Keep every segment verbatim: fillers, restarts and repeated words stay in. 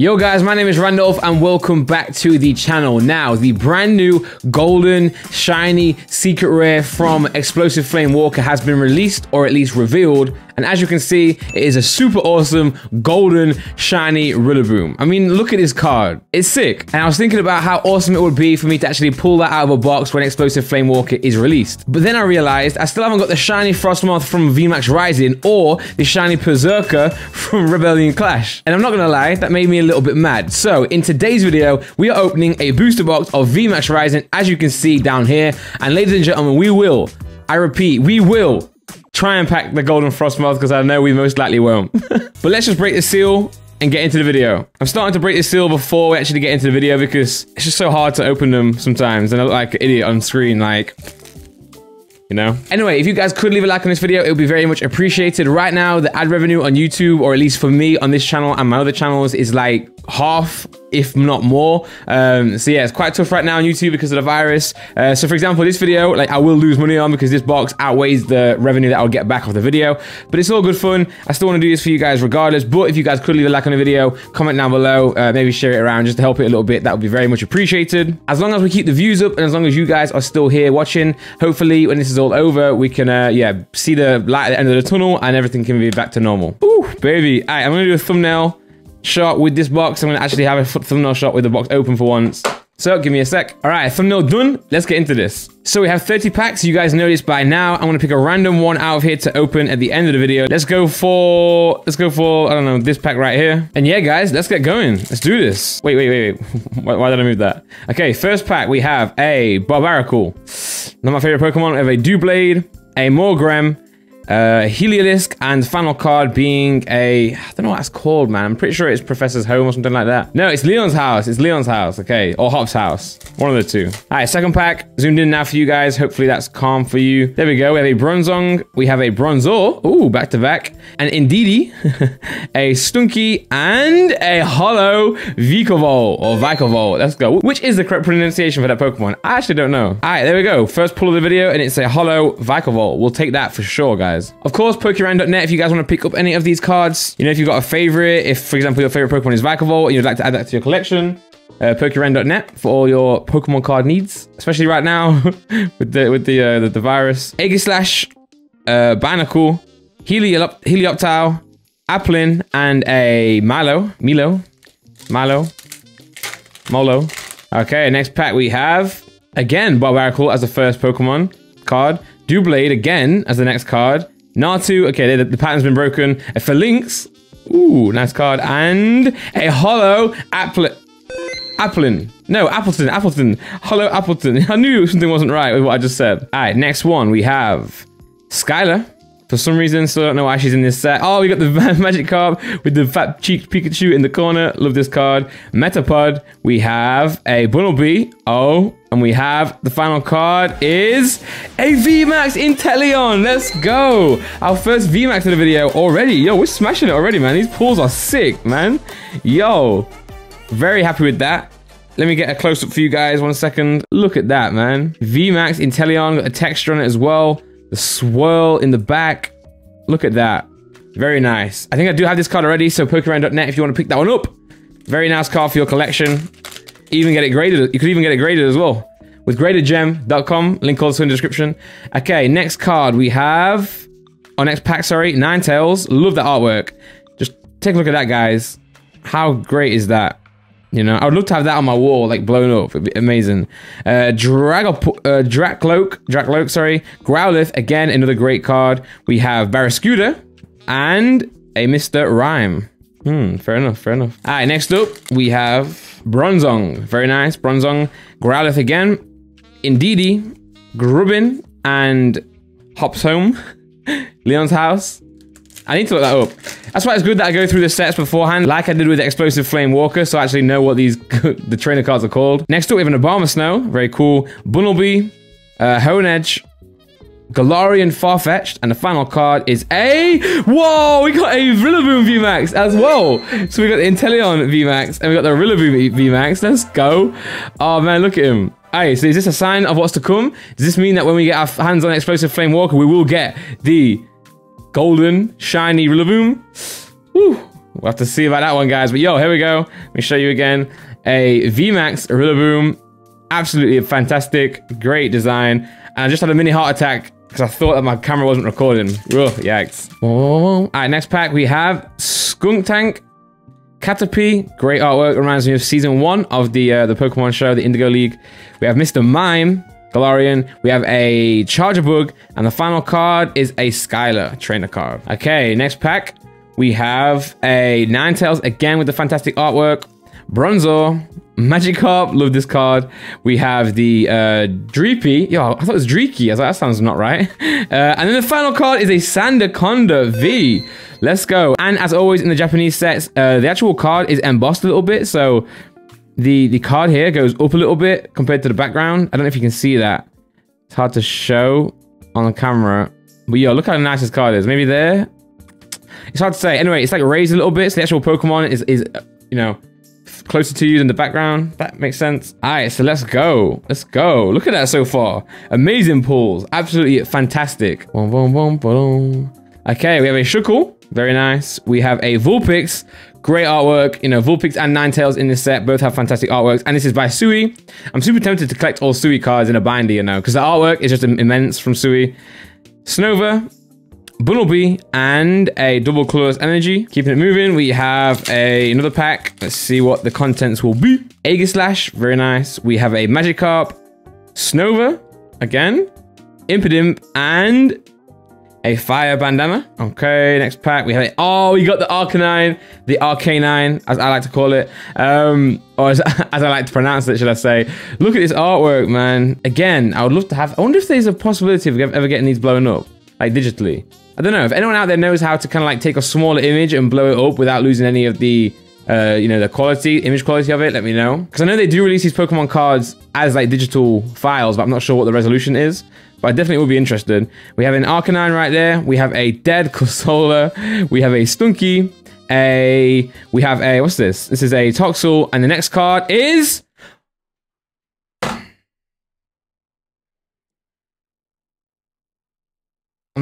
Yo guys, my name is Randolph and welcome back to the channel. Now, the brand new golden shiny secret rare from Explosive Flame Walker has been released, or at least revealed, and as you can see, it is a super awesome golden shiny Rillaboom. I mean, look at this card. It's sick. And I was thinking about how awesome it would be for me to actually pull that out of a box when Explosive Flame Walker is released. But then I realized I still haven't got the shiny Frostmoth from V MAX Rising or the shiny Berserker from Rebellion Clash. And I'm not gonna lie, that made me a little bit mad. So in today's video, we are opening a booster box of V MAX Rising, as you can see down here, and ladies and gentlemen, we will, I repeat, we will try and pack the golden Frostmoth, because I know we most likely won't. But let's just break the seal and get into the video. I'm starting to break the seal before we actually get into the video because it's just so hard to open them sometimes, and I look like an idiot on screen, like, you know? Anyway, if you guys could leave a like on this video, it would be very much appreciated. Right now, the ad revenue on YouTube, or at least for me on this channel and my other channels, is like half, if not more. Um, so yeah, it's quite tough right now on YouTube because of the virus. Uh, so for example, this video, like, I will lose money on because this box outweighs the revenue that I'll get back off the video. But it's all good fun. I still want to do this for you guys regardless. But if you guys could leave a like on the video, comment down below, uh, maybe share it around just to help it a little bit. That would be very much appreciated. As long as we keep the views up and as long as you guys are still here watching, hopefully when this is all over, we can, uh, yeah, see the light at the end of the tunnel and everything can be back to normal. Ooh, baby. All right, I'm going to do a thumbnail shot with this box. I'm gonna actually have a thumbnail shot with the box open for once. So give me a sec. All right, thumbnail done. Let's get into this. So we have thirty packs. You guys know this by now. I'm gonna pick a random one out of here to open at the end of the video. Let's go for, let's go for, I don't know, this pack right here. And yeah, guys, let's get going. Let's do this. Wait, wait, wait, wait. why, why did I move that? Okay, first pack, we have a Barbaracle. Not my favorite Pokemon. We have a Dewblade, a Morgrem, Uh, Heliolisk, and final card being a, I don't know what that's called, man. I'm pretty sure it's Professor's Home or something like that. No, it's Leon's house. It's Leon's house, okay. Or Hop's house. One of the two. All right, second pack. Zoomed in now for you guys. Hopefully that's calm for you. There we go. We have a Bronzong. We have a Bronzor. Ooh, back to back. An Indeedee, a Stunky, and a Hollow Vikavolt, or Vikavolt. Let's go. Which is the correct pronunciation for that Pokemon? I actually don't know. All right, there we go. First pull of the video, and it's a Hollow Vikavolt. We'll take that for sure, guys. Of course, pokerand dot net, if you guys want to pick up any of these cards, you know, if you've got a favorite, if, for example, your favorite Pokemon is Vikavolt and you'd like to add that to your collection, uh, pokerand dot net for all your Pokemon card needs, especially right now with the with the, uh, the, the virus. Aegislash, uh, Binacle, Heliop Helioptile, Applin, and a Milo, Milo, Milo, Molo. Okay, next pack we have, again, Barbaracle as the first Pokemon card. Dewblade again as the next card. Natu, okay, the, the pattern's been broken. A Phalanx, ooh, nice card. And a Hollow Applet, Applin. No, Appletun, Appletun. Hollow Appletun. I knew something wasn't right with what I just said. All right, next one, we have Skylar. For some reason, still don't know why she's in this set. Oh, we got the Magikarp with the fat-cheeked Pikachu in the corner. Love this card. Metapod. We have a Bunnelby. Oh, and we have the final card is a V MAX Inteleon. Let's go. Our first V MAX in the video already. Yo, we're smashing it already, man. These pulls are sick, man. Yo, very happy with that. Let me get a close-up for you guys. One second. Look at that, man. V MAX Inteleon. Got a texture on it as well. The swirl in the back. Look at that. Very nice. I think I do have this card already, so pokerand dot net if you want to pick that one up. Very nice card for your collection. Even get it graded. You could even get it graded as well. With graded gem dot com. Link also in the description. Okay, next card we have... Our next pack, sorry. Ninetales. Love that artwork. Just take a look at that, guys. How great is that? You know, I would love to have that on my wall, like, blown up. It'd be amazing. Uh, Dragapult, uh, Drakloak, Drakloak, sorry. Growlithe, again, another great card. We have Barraskewda and a Mister Rhyme. Hmm, fair enough, fair enough. All right, next up, we have Bronzong. Very nice, Bronzong. Growlithe again. Indeedee, Grubbin, and Hop's Home. Leon's House. I need to look that up. That's why it's good that I go through the sets beforehand, like I did with Explosive Flame Walker, so I actually know what these the trainer cards are called. Next up, we have an Abomasnow, very cool. Bunnelby, uh, Honedge, Galarian Farfetch'd, and the final card is a... Whoa, we got a Rillaboom V MAX as well. So we got the Inteleon V MAX, and we got the Rillaboom V MAX. Let's go. Oh man, look at him. Hey, so is this a sign of what's to come? Does this mean that when we get our hands on Explosive Flame Walker, we will get the golden shiny Rillaboom? Woo, We'll have to see about that one, guys. But yo, here we go. Let me show you again a V MAX Rillaboom. Absolutely fantastic, great design. And I just had a mini heart attack because I thought that my camera wasn't recording. Ugh, yikes. Oh. All right, next pack we have Skunk Tank, Caterpie. Great artwork, reminds me of season one of the uh, the Pokemon show, the Indigo League. We have Mister Mime, Galarian. We have a Charger Bug, and the final card is a Skylar trainer card. Okay, next pack we have a Ninetales again with the fantastic artwork. Bronzor, Magikarp, love this card. We have the uh, Dreepy. Yo, I thought it was Dreaky. I was like, that sounds not right. Uh, and then the final card is a Sandaconda V. Let's go. And as always in the Japanese sets, uh, the actual card is embossed a little bit. So the, the card here goes up a little bit compared to the background. I don't know if you can see that. It's hard to show on the camera. But yo, look how nice this card is. Maybe there? It's hard to say. Anyway, it's like raised a little bit. So the actual Pokemon is, is you know, closer to you than the background. That makes sense. All right, so let's go. Let's go. Look at that so far. Amazing pulls. Absolutely fantastic. Boom, boom, boom, boom. Okay, we have a Shuckle. Very nice. We have a Vulpix. Great artwork. You know, Vulpix and Ninetales in this set both have fantastic artworks. And this is by Sui. I'm super tempted to collect all Sui cards in a binder, you know, because the artwork is just immense from Sui. Snover, Bunnelby, and a double Clueless Energy. Keeping it moving, we have a, another pack. Let's see what the contents will be. Aegislash, very nice. We have a Magikarp, Snover, again, Impidimp, and a Fire Bandana. Okay, next pack, we have it. Oh, we got the Arcanine, the Arcanine, as I like to call it. Um, or as, as I like to pronounce it, should I say. Look at this artwork, man. Again, I would love to have, I wonder if there's a possibility of ever getting these blown up, like digitally. I don't know if anyone out there knows how to kind of like take a smaller image and blow it up without losing any of the, uh, you know, the quality, image quality of it. Let me know, because I know they do release these Pokemon cards as like digital files, but I'm not sure what the resolution is. But I definitely will be interested. We have an Arcanine right there. We have a dead Cursola. We have a Stunky. A we have a what's this? This is a Toxel, and the next card is. I'm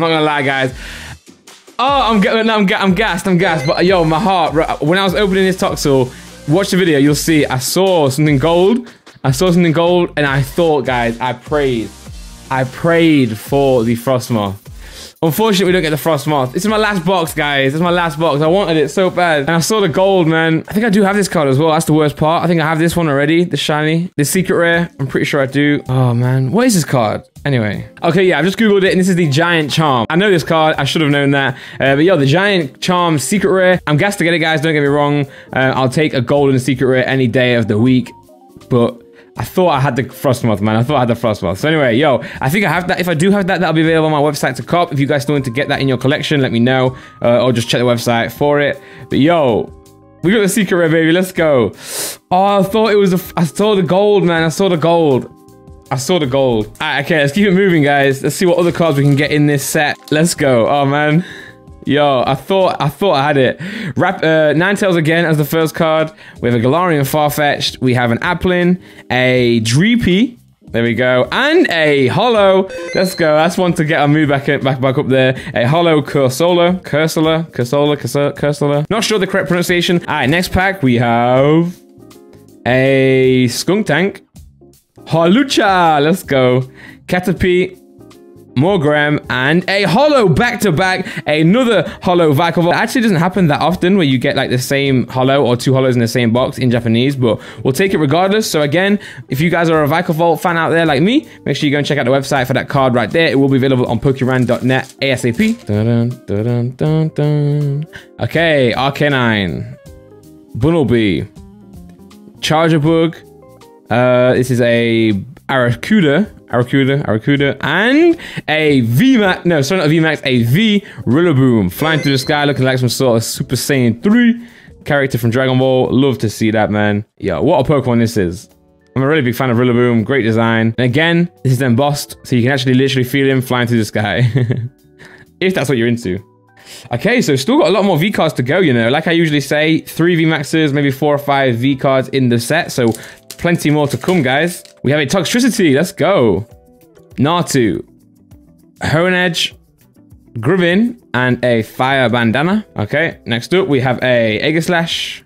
not gonna lie, guys. Oh, I'm getting, I'm, I'm gassed, I'm gassed. But yo, my heart. When I was opening this Toxel, watch the video. You'll see. I saw something gold. I saw something gold, and I thought, guys, I prayed. I prayed for the Frostmoth. Unfortunately, we don't get the Frostmoth. This is my last box, guys. This is my last box. I wanted it so bad, and I saw the gold, man. I think I do have this card as well. That's the worst part. I think I have this one already. The shiny, the secret rare. I'm pretty sure I do. Oh man, what is this card? Anyway, okay, yeah, I've just Googled it, and this is the Giant Charm. I know this card, I should have known that. Uh, but yo, the Giant Charm Secret Rare. I'm gassed to get it, guys, don't get me wrong. Uh, I'll take a Golden Secret Rare any day of the week. But I thought I had the Frostmoth, man. I thought I had the Frostmoth. So anyway, yo, I think I have that. If I do have that, that'll be available on my website to cop. If you guys still want to get that in your collection, let me know. Uh, or just check the website for it. But yo, we got the Secret Rare, baby. Let's go. Oh, I thought it was... A, I saw the gold, man. I saw the gold. I saw the gold. All right, okay, let's keep it moving, guys. Let's see what other cards we can get in this set. Let's go. Oh, man. Yo, I thought I thought I had it. Rap, uh, Ninetales again as the first card. We have a Galarian Farfetch'd. We have an Applin, a Dreepy. There we go. And a Holo. Let's go. That's one to get our move back, back, back up there. A Holo Cursola. Cursola. Cursola. Cursola. Cursola. Not sure the correct pronunciation. All right, next pack, we have a Skunk Tank. Halucha, let's go. Caterpie, Morgrem, and a holo back-to-back. Another holo Vikavolt. It actually doesn't happen that often where you get like the same holo or two holos in the same box in Japanese, but we'll take it regardless. So again, if you guys are a Vikavolt fan out there like me, make sure you go and check out the website for that card right there. It will be available on pokerand dot net ASAP. Dun, dun, dun, dun, dun. Okay, Arcanine, Bunnelby, Charger Bug. Uh, this is a Aracuda, Aracuda, Aracuda, and a V MAX, no, sorry, not a V MAX, a V Rillaboom. Flying through the sky, looking like some sort of Super Saiyan three character from Dragon Ball. Love to see that, man. Yo, what a Pokemon this is. I'm a really big fan of Rillaboom, great design. And again, this is embossed, so you can actually literally feel him flying through the sky. If that's what you're into. Okay, so still got a lot more V cards to go, you know. Like I usually say, three V MAXes, maybe four or five V cards in the set, so plenty more to come, guys. We have a Toxtricity, let's go. Natu, Honedge, Grubbin, and a Fire Bandana. Okay, next up we have a Aegislash,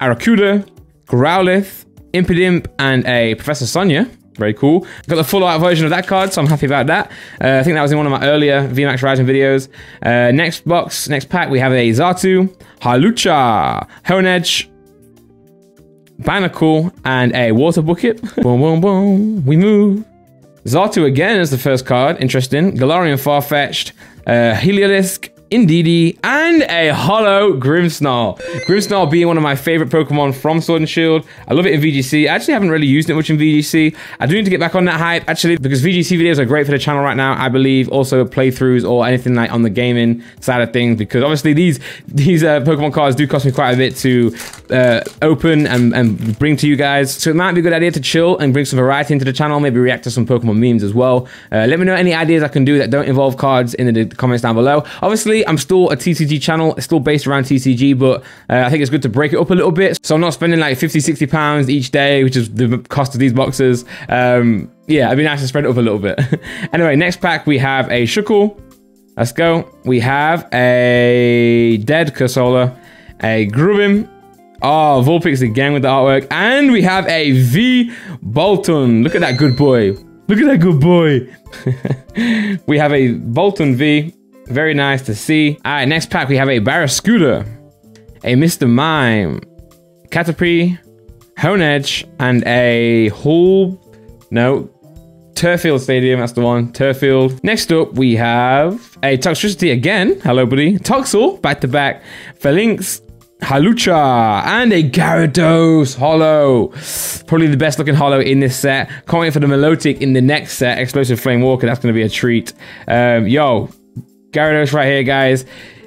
Aracuda, Growlithe, Impidimp, and a Professor Sonia. Very cool. Got the full art version of that card, so I'm happy about that. Uh, I think that was in one of my earlier V MAX Rising videos. Uh, next box, next pack, we have a Zatu, Halucha, Honedge, Barraskewda, and a Water Bucket. Boom, boom, boom. We move. Zatu again is the first card. Interesting. Galarian Farfetch'd, uh, Heliolisk, Indeedee, and a hollow Grimmsnarl. Grimmsnarl being one of my favorite Pokemon from Sword and Shield. I love it in V G C. I actually haven't really used it much in V G C. I do need to get back on that hype, actually, because V G C videos are great for the channel right now, I believe. Also playthroughs or anything like on the gaming side of things, because obviously these these uh, Pokemon cards do cost me quite a bit to uh, open and, and bring to you guys. So it might be a good idea to chill and bring some variety into the channel, maybe react to some Pokemon memes as well. Uh, let me know any ideas I can do that don't involve cards in the comments down below. Obviously, I'm still a T C G channel, it's still based around T C G, but uh, I think it's good to break it up a little bit, so I'm not spending like fifty, sixty pounds each day, which is the cost of these boxes. Um, yeah, it'd be nice to spread it up a little bit. Anyway, next pack we have a Shuckle. Let's go. We have a dead Cursola, a Grubbin. Oh, Vulpix again with the artwork, and we have a V Bolton. Look at that good boy. Look at that good boy. We have a Bolton V. Very nice to see. All right, next pack, we have a Barraskewda, a Mister Mime, Caterpie, Honedge, and a Hall... No, Turfield Stadium, that's the one, Turfield. Next up, we have a Toxtricity again. Hello, buddy. Toxel, back-to-back, Felinx, Halucha, and a Gyarados Hollow. Probably the best looking Hollow in this set. Can't wait for the Milotic in the next set, Explosive Flame Walker. That's going to be a treat. Um, yo... Gyarados right here, guys.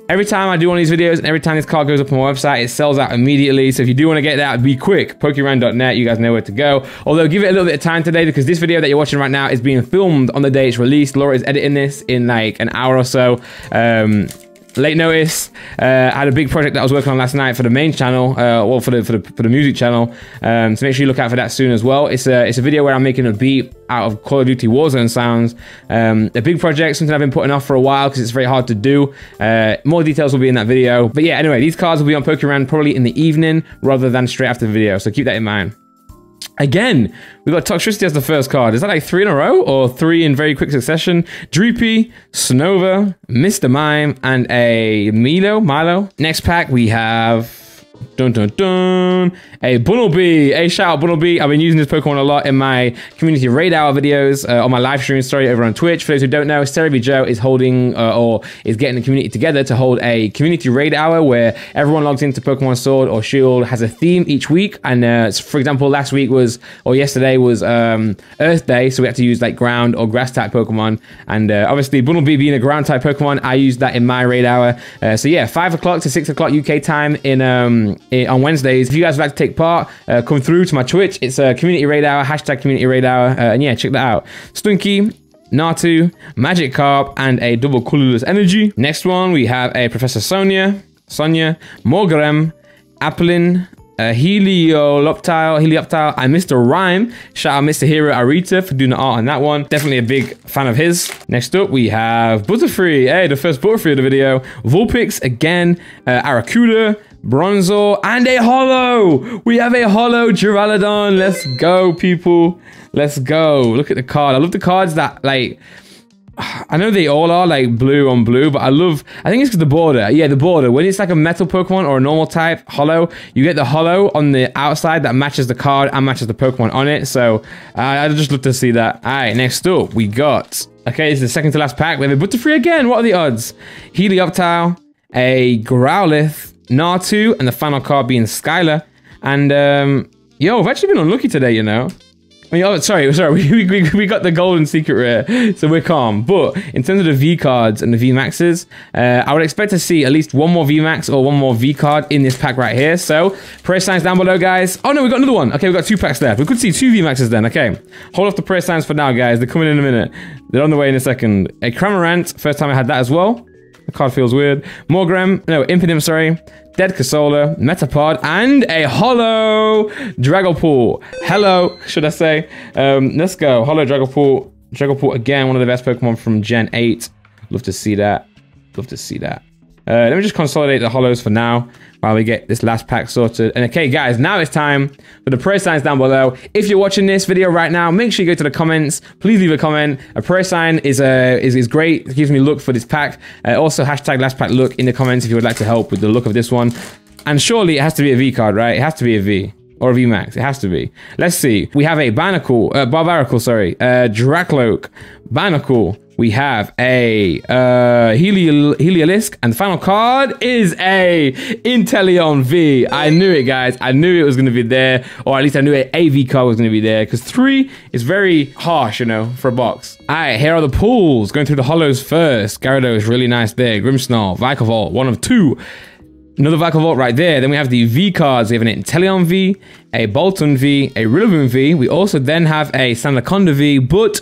Every time I do one of these videos and every time this card goes up on my website, it sells out immediately. So if you do want to get that, be quick. pokerand dot net, you guys know where to go. Although give it a little bit of time today, because this video that you're watching right now is being filmed on the day it's released. Laura is editing this in like an hour or so. Um, late notice. Uh, I had a big project that I was working on last night for the main channel, uh, well, for the, for the, for the music channel. Um, so make sure you look out for that soon as well. It's a, it's a video where I'm making a beat out of Call of Duty Warzone sounds. Um, a big project, something I've been putting off for a while because it's very hard to do. Uh, more details will be in that video. But yeah, anyway, these cards will be on Pokerun probably in the evening rather than straight after the video. So keep that in mind. Again, we've got Toxtricity as the first card. Is that like three in a row or three in very quick succession? Dreepy, Snover, Mister Mime, and a Milo, Milo. Next pack, we have... Dun dun dun! A Bunnelby! A shout out Bunnelby! I've been using this Pokemon a lot in my community raid hour videos, uh, on my live stream, sorry, over on Twitch. For those who don't know, Cerebi Joe is holding uh, or is getting the community together to hold a community raid hour where everyone logs into Pokemon Sword or Shield, has a theme each week. And uh, for example, last week was, or yesterday was um, Earth Day, so we had to use like ground or grass type Pokemon. And uh, obviously Bunnelby being a ground type Pokemon, I used that in my raid hour. Uh, so yeah, five o'clock to six o'clock U K time in um. on Wednesdays. If you guys would like to take part, uh, come through to my Twitch. It's a uh, community raid hour, hashtag community raid hour, uh, and yeah, check that out. Stunky, Natu, Magikarp, and a double colorless energy. Next one, we have a Professor Sonia, Sonia, Morgrem, Applin, uh, Helioloptile, Helioptile, and Mister Rhyme. Shout out Mister Hero Arita for doing the art on that one. Definitely a big fan of his. Next up, we have Butterfree. Hey, the first Butterfree of the video. Vulpix again, uh, Aracuda, Bronzor, and a Hollow! We have a Hollow Duraludon. Let's go, people. Let's go. Look at the card. I love the cards that, like, I know they all are, like, blue on blue, but I love, I think it's because the border. Yeah, the border. When it's, like, a metal Pokemon or a normal type Hollow, you get the Hollow on the outside that matches the card and matches the Pokemon on it. So, uh, I just love to see that. All right, next up, we got, okay, this is the second to last pack. We have a Butterfree again. What are the odds? Helioptile, a Growlithe, Natu, and the final card being Skylar. And um yo, I've actually been unlucky today, you know. I mean, oh, sorry, sorry, we, we, we got the golden secret rare, so we're calm. But in terms of the V cards and the V maxes, uh, I would expect to see at least one more V max or one more V card in this pack right here. So prayer signs down below, guys. Oh no, we got another one. Okay, we got two packs left. We could see two V maxes then. Okay, hold off the prayer signs for now, guys. They're coming in a minute. They're on the way in a second. A Cramorant, first time I had that as well. The card feels weird. Morgrem, no, Impidimp, sorry. Dead Cursola, Metapod, and a Hollow Dragapult. Hello, should I say. Um, let's go. Hollow Dragapult. Dragapult, again, one of the best Pokemon from Gen eight. Love to see that. Love to see that. Uh, let me just consolidate the hollows for now while we get this last pack sorted. And okay, guys, now it's time for the prayer signs down below. If you're watching this video right now, make sure you go to the comments. Please leave a comment. A prayer sign is uh, is, is great. It gives me look for this pack. Uh, also, hashtag last pack look in the comments if you would like to help with the look of this one. And surely it has to be a V card, right? It has to be a V. Or a V MAX. It has to be. Let's see. We have a Barnacle, uh, Barbaracle, sorry. Uh, Drakloak. Barnacle. We have a uh, Heliol Heliolisk. And the final card is a Inteleon V. I knew it, guys. I knew it was going to be there. Or at least I knew an A V card was going to be there. Because three is very harsh, you know, for a box. All right, here are the pulls. Going through the hollows first. Gyarados, really nice there. Grimmsnarl, Vikavolt, one of two. Another Vikavolt right there. Then we have the V cards. We have an Inteleon V, a Bolton V, a Rillaboom V. We also then have a Sandaconda V, but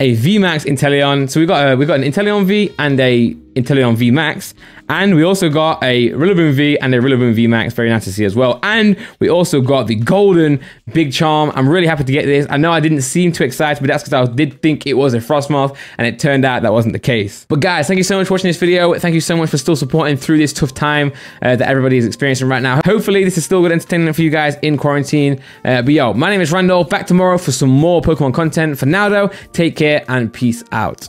a V MAX Inteleon. So we got a, we got an Inteleon V and a Inteleon V MAX. And we also got a Rillaboom V and a Rillaboom V MAX. Very nice to see as well. And we also got the golden Big Charm. I'm really happy to get this. I know I didn't seem too excited, but that's because I did think it was a Frostmoth, and it turned out that wasn't the case. But guys, thank you so much for watching this video. Thank you so much for still supporting through this tough time uh, that everybody is experiencing right now. Hopefully this is still good entertainment for you guys in quarantine. Uh, but yo, my name is Randolph. Back tomorrow for some more Pokemon content. For now though, take care and peace out.